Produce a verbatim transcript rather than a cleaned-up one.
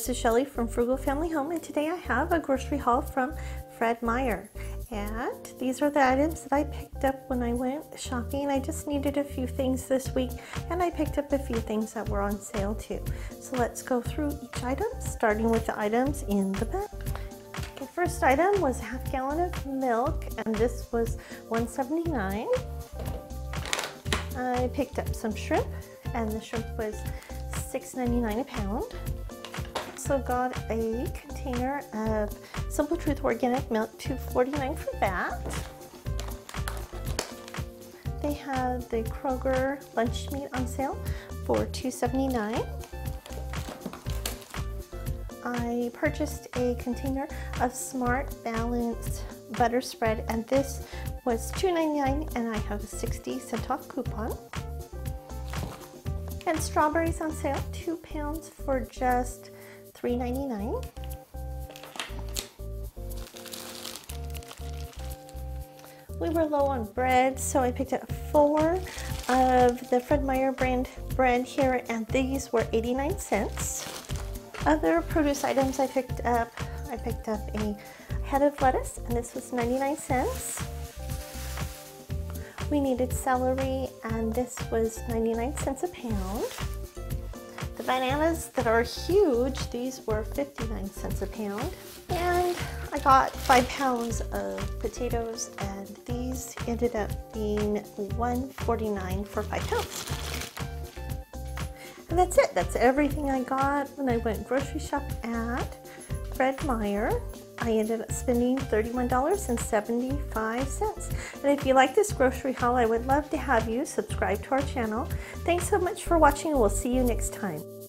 This is Shelley from Frugal Family Home, and today I have a grocery haul from Fred Meyer. And these are the items that I picked up when I went shopping. I just needed a few things this week, and I picked up a few things that were on sale too. So let's go through each item, starting with the items in the bag. The first item was a half gallon of milk, and this was one seventy-nine. I picked up some shrimp, and the shrimp was six ninety-nine a pound. Also got a container of Simple Truth Organic Milk, two forty-nine for that. They had the Kroger lunch meat on sale for two seventy-nine. I purchased a container of Smart Balance butter spread, and this was two ninety-nine, and I have a sixty cent off coupon. And strawberries on sale, two pounds for just three ninety-nine. We were low on bread, so I picked up four of the Fred Meyer brand bread here, and these were eighty-nine cents. Other produce items I picked up, I picked up a head of lettuce, and this was ninety-nine cents. We needed celery, and this was ninety-nine cents a pound. The bananas that are huge, these were fifty-nine cents a pound. And I got five pounds of potatoes, and these ended up being one forty-nine for five pounds. And that's it. That's everything I got when I went grocery shop at Fred Meyer. I ended up spending thirty-one dollars and seventy-five cents. And if you like this grocery haul, I would love to have you subscribe to our channel. Thanks so much for watching, and we'll see you next time.